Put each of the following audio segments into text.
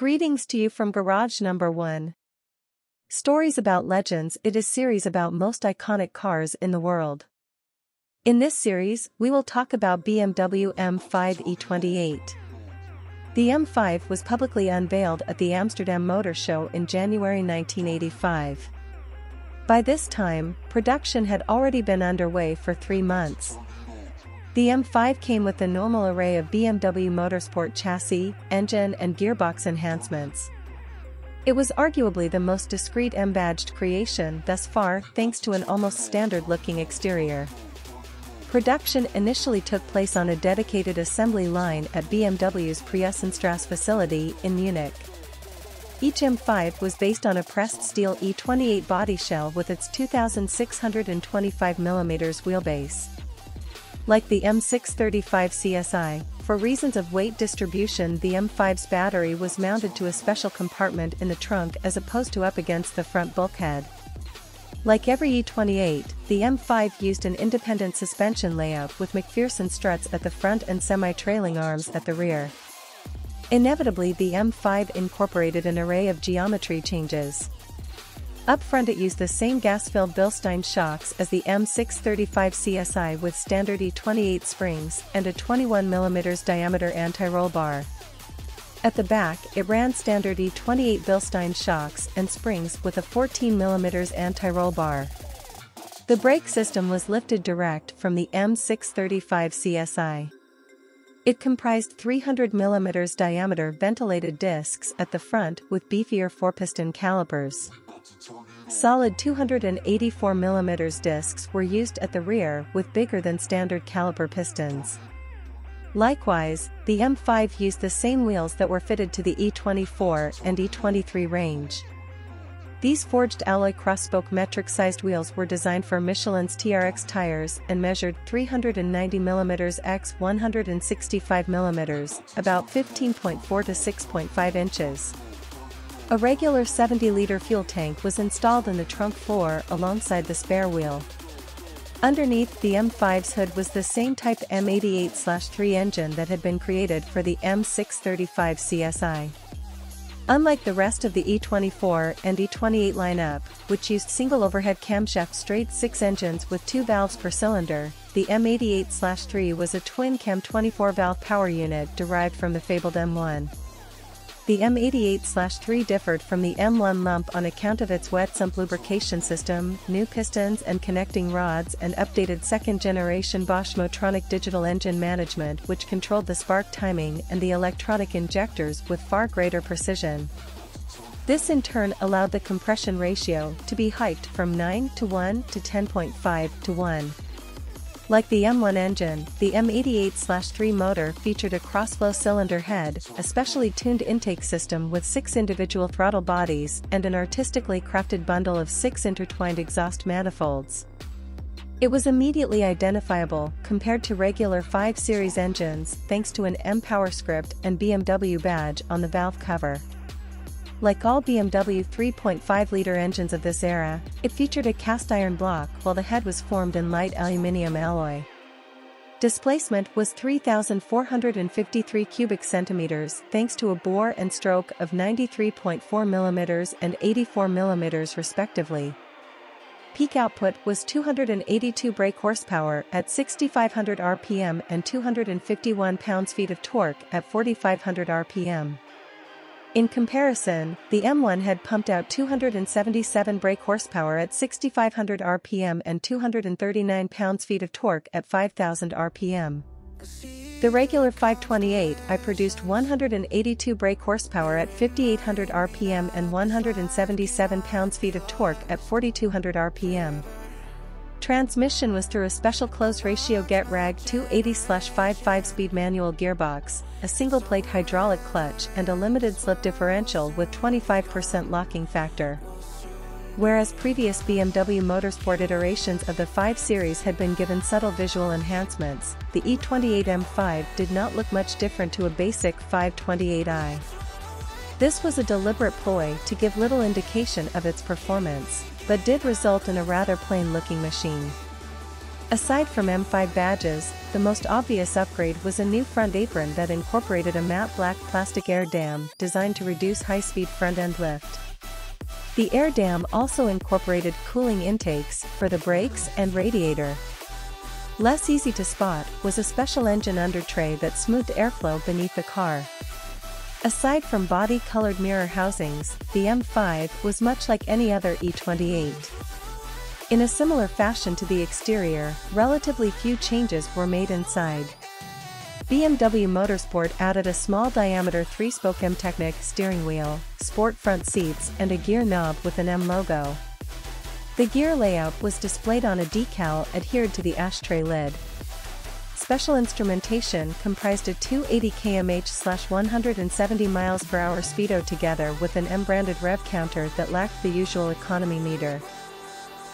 Greetings to you from Garage Number 1. Stories About Legends is a series about most iconic cars in the world. In this series, we will talk about BMW M5 E28. The M5 was publicly unveiled at the Amsterdam Motor Show in January 1985. By this time, production had already been underway for 3 months. The M5 came with a normal array of BMW Motorsport chassis, engine and gearbox enhancements. It was arguably the most discreet M-badged creation thus far thanks to an almost standard-looking exterior. Production initially took place on a dedicated assembly line at BMW's Preußenstraße facility in Munich. Each M5 was based on a pressed steel E28 body shell with its 2,625 mm wheelbase. Like the M635 CSI, for reasons of weight distribution, the M5's battery was mounted to a special compartment in the trunk as opposed to up against the front bulkhead. Like every E28, the M5 used an independent suspension layout with McPherson struts at the front and semi-trailing arms at the rear. Inevitably, the M5 incorporated an array of geometry changes. Up front, it used the same gas-filled Bilstein shocks as the M635 CSI with standard E28 springs and a 21mm diameter anti-roll bar. At the back, it ran standard E28 Bilstein shocks and springs with a 14mm anti-roll bar. The brake system was lifted direct from the M635 CSI. It comprised 300mm diameter ventilated discs at the front with beefier 4-piston calipers. Solid 284mm discs were used at the rear with bigger than standard caliper pistons. Likewise, the M5 used the same wheels that were fitted to the E24 and E23 range. These forged alloy crossspoke metric-sized wheels were designed for Michelin's TRX tires and measured 390mm x 165mm, about 15.4 to 6.5 inches. A regular 70-liter fuel tank was installed in the trunk floor alongside the spare wheel. Underneath the M5's hood was the same type M88/3 engine that had been created for the M635 CSI. Unlike the rest of the E24 and E28 lineup, which used single overhead camshaft straight-six engines with 2 valves per cylinder, the M88/3 was a twin-cam 24-valve power unit derived from the fabled M1. The M88/3 differed from the M1 lump on account of its wet sump lubrication system, new pistons and connecting rods, and updated second-generation Bosch Motronic digital engine management, which controlled the spark timing and the electronic injectors with far greater precision. This in turn allowed the compression ratio to be hiked from 9:1 to 10.5:1. Like the M1 engine, the M88/3 motor featured a crossflow cylinder head, a specially tuned intake system with 6 individual throttle bodies and an artistically crafted bundle of 6 intertwined exhaust manifolds. It was immediately identifiable, compared to regular 5 Series engines, thanks to an M power script and BMW badge on the valve cover. Like all BMW 3.5-liter engines of this era, it featured a cast-iron block while the head was formed in light aluminium alloy. Displacement was 3,453 cubic centimeters thanks to a bore and stroke of 93.4 mm and 84 mm respectively. Peak output was 282 brake horsepower at 6,500 rpm and 251 pound-feet of torque at 4,500 rpm. In comparison, the M1 had pumped out 277 brake horsepower at 6,500 rpm and 239 pound-feet of torque at 5,000 rpm. The regular 528i produced 182 brake horsepower at 5,800 rpm and 177 pound-feet of torque at 4,200 rpm. Transmission was through a special close-ratio Getrag 280/5 5-speed manual gearbox, a single-plate hydraulic clutch and a limited-slip differential with 25% locking factor. Whereas previous BMW Motorsport iterations of the 5 Series had been given subtle visual enhancements, the E28 M5 did not look much different to a basic 528i. This was a deliberate ploy to give little indication of its performance, but did result in a rather plain-looking machine. Aside from M5 badges, the most obvious upgrade was a new front apron that incorporated a matte black plastic air dam designed to reduce high-speed front-end lift. The air dam also incorporated cooling intakes for the brakes and radiator. Less easy to spot was a special engine under tray that smoothed airflow beneath the car. Aside from body-colored mirror housings, the M5 was much like any other E28. In a similar fashion to the exterior, relatively few changes were made inside. BMW Motorsport added a small-diameter 3-spoke M-Technic steering wheel, sport front seats and a gear knob with an M logo. The gear layout was displayed on a decal adhered to the ashtray lid. Special instrumentation comprised a 280 kmh/170 mph speedo together with an M-branded rev counter that lacked the usual economy meter.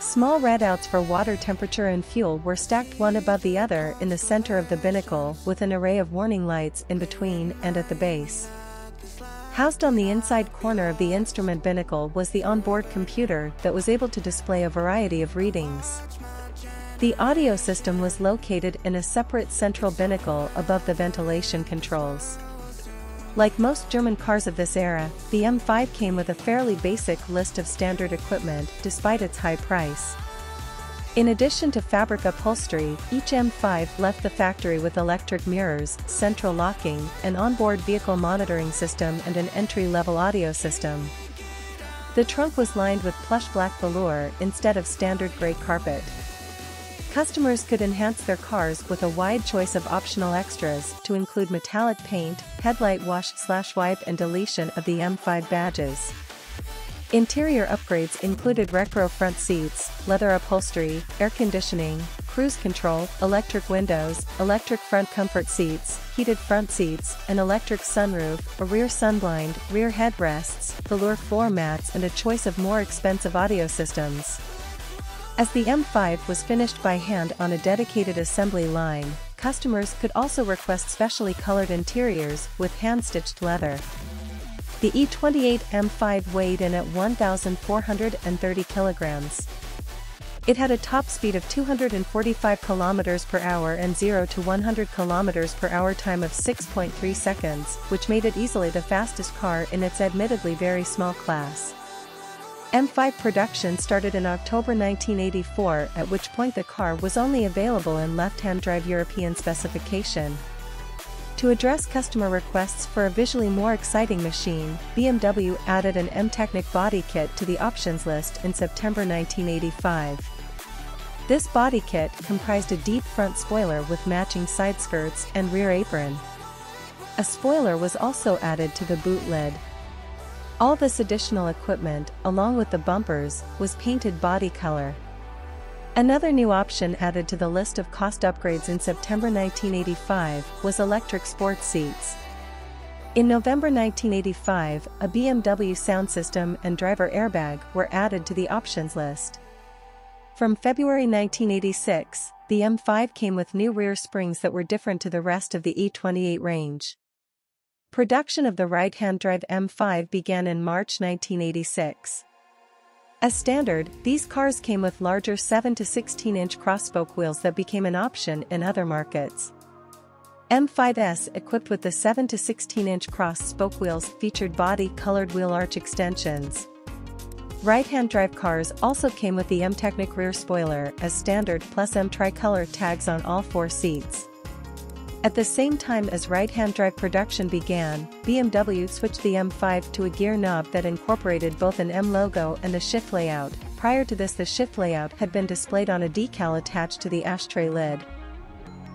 Small readouts for water temperature and fuel were stacked one above the other in the center of the binnacle, with an array of warning lights in between and at the base. Housed on the inside corner of the instrument binnacle was the onboard computer that was able to display a variety of readings. The audio system was located in a separate central binnacle above the ventilation controls. Like most German cars of this era, the M5 came with a fairly basic list of standard equipment, despite its high price. In addition to fabric upholstery, each M5 left the factory with electric mirrors, central locking, an onboard vehicle monitoring system and an entry-level audio system. The trunk was lined with plush black velour instead of standard grey carpet. Customers could enhance their cars with a wide choice of optional extras, to include metallic paint, headlight wash/wipe and deletion of the M5 badges. Interior upgrades included Recaro front seats, leather upholstery, air conditioning, cruise control, electric windows, electric front comfort seats, heated front seats, an electric sunroof, a rear sunblind, rear headrests, velour floor mats and a choice of more expensive audio systems. As the M5 was finished by hand on a dedicated assembly line, customers could also request specially colored interiors with hand-stitched leather. The E28 M5 weighed in at 1,430 kilograms. It had a top speed of 245 km per hour and 0 to 100 km per hour time of 6.3 seconds, which made it easily the fastest car in its admittedly very small class. M5 production started in October 1984, at which point the car was only available in left-hand drive European specification. To address customer requests for a visually more exciting machine, BMW added an M-Technic body kit to the options list in September 1985. This body kit comprised a deep front spoiler with matching side skirts and rear apron. A spoiler was also added to the boot lid. All this additional equipment, along with the bumpers, was painted body color. Another new option added to the list of cost upgrades in September 1985 was electric sports seats. In November 1985, a BMW sound system and driver airbag were added to the options list. From February 1986, the M5 came with new rear springs that were different to the rest of the E28 range. Production of the right-hand drive M5 began in March 1986. As standard, these cars came with larger 7 to 16-inch crossspoke wheels that became an option in other markets. M5s equipped with the 7 to 16-inch cross-spoke wheels featured body-colored wheel arch extensions. Right-hand drive cars also came with the M-Technic rear spoiler as standard plus M tricolor tags on all four seats. At the same time as right-hand drive production began, BMW switched the M5 to a gear knob that incorporated both an M logo and a shift layout. Prior to this, the shift layout had been displayed on a decal attached to the ashtray lid.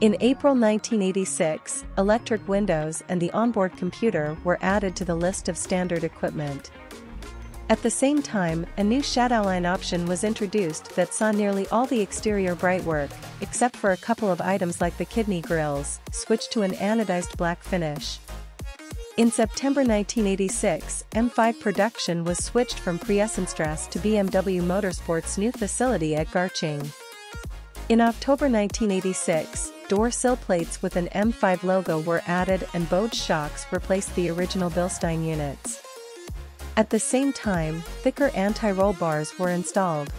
In April 1986, electric windows and the onboard computer were added to the list of standard equipment. At the same time, a new Shadowline option was introduced that saw nearly all the exterior brightwork, except for a couple of items like the kidney grills, switched to an anodized black finish. In September 1986, M5 production was switched from Preußenstraße to BMW Motorsport's new facility at Garching. In October 1986, door sill plates with an M5 logo were added and Bosch shocks replaced the original Bilstein units. At the same time, thicker anti-roll bars were installed.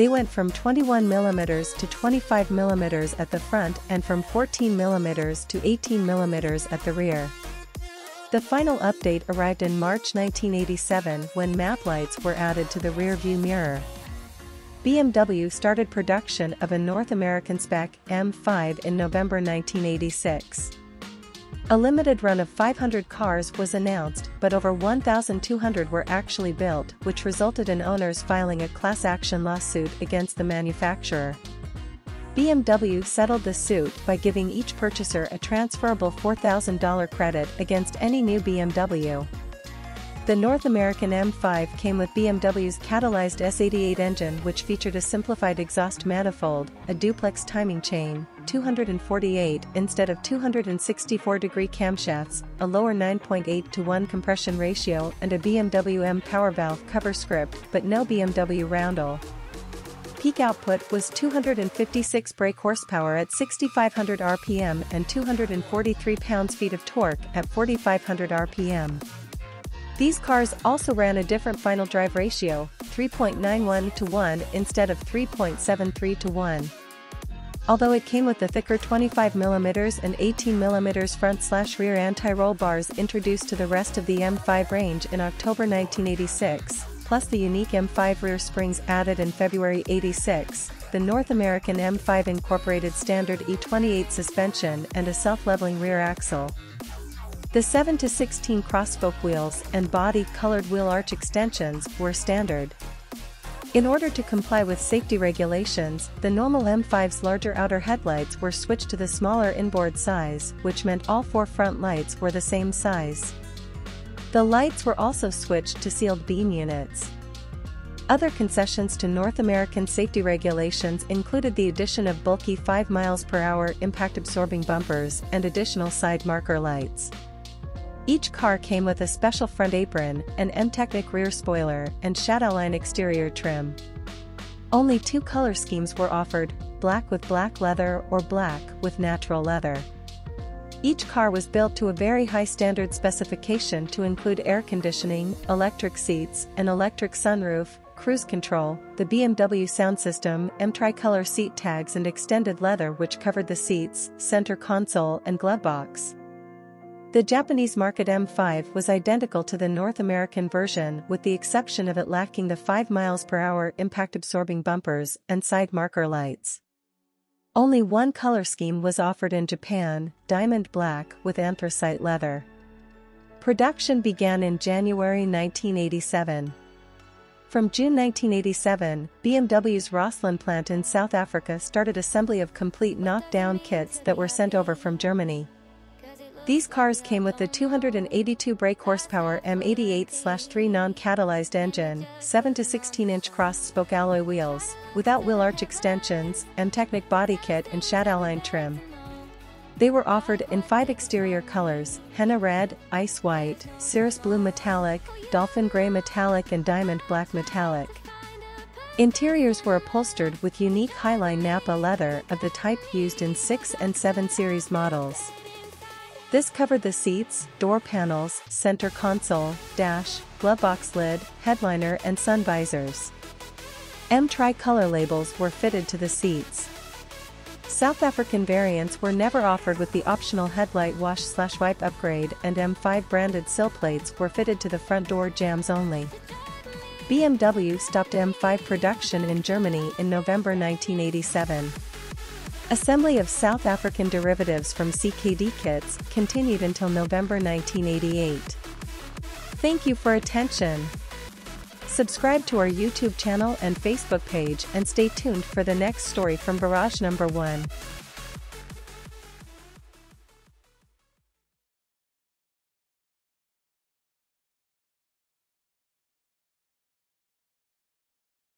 they went from 21mm to 25mm at the front and from 14mm to 18mm at the rear. The final update arrived in March 1987 when map lights were added to the rear view mirror. BMW started production of a North American spec M5 in November 1986. A limited run of 500 cars was announced, but over 1,200 were actually built, which resulted in owners filing a class action lawsuit against the manufacturer. BMW settled the suit by giving each purchaser a transferable $4,000 credit against any new BMW. The North American M5 came with BMW's catalyzed S88 engine, which featured a simplified exhaust manifold, a duplex timing chain, 248 instead of 264-degree camshafts, a lower 9.8:1 compression ratio and a BMW M power valve cover script, but no BMW roundel. Peak output was 256 brake horsepower at 6,500 RPM and 243 pound-feet of torque at 4,500 RPM. These cars also ran a different final drive ratio, 3.91:1 instead of 3.73:1. Although it came with the thicker 25mm and 18mm front/rear anti-roll bars introduced to the rest of the M5 range in October 1986, plus the unique M5 rear springs added in February '86, the North American M5 incorporated standard E28 suspension and a self-leveling rear axle. The 7-16 crossspoke wheels and body colored wheel arch extensions were standard. In order to comply with safety regulations, the normal M5's larger outer headlights were switched to the smaller inboard size, which meant all four front lights were the same size. The lights were also switched to sealed beam units. Other concessions to North American safety regulations included the addition of bulky 5 mph impact-absorbing bumpers and additional side marker lights. Each car came with a special front apron, an M-Technic rear spoiler, and shadowline exterior trim. Only two color schemes were offered, black with black leather or black with natural leather. Each car was built to a very high standard specification to include air conditioning, electric seats, an electric sunroof, cruise control, the BMW sound system, M-tricolor seat tags and extended leather which covered the seats, center console and glove box. The Japanese market M5 was identical to the North American version with the exception of it lacking the 5 mph impact-absorbing bumpers and side marker lights. Only one color scheme was offered in Japan, diamond black with anthracite leather. Production began in January 1987. From June 1987, BMW's Rosslyn plant in South Africa started assembly of complete knockdown kits that were sent over from Germany. These cars came with the 282 brake horsepower M88/3 non-catalyzed engine, 7-16-inch cross-spoke alloy wheels, without wheel arch extensions, M-Technic body kit and shadowline trim. They were offered in 5 exterior colors, henna red, ice white, cirrus blue metallic, dolphin gray metallic and diamond black metallic. Interiors were upholstered with unique Highline Napa leather of the type used in 6 and 7 series models. This covered the seats, door panels, center console, dash, glove box lid, headliner and sun visors. M-Tricolor labels were fitted to the seats. South African variants were never offered with the optional headlight wash/wipe upgrade, and M5 branded sill plates were fitted to the front door jambs only. BMW stopped M5 production in Germany in November 1987. Assembly of South African derivatives from CKD kits continued until November 1988. Thank you for attention. Subscribe to our YouTube channel and Facebook page and stay tuned for the next story from Barrage Number 1.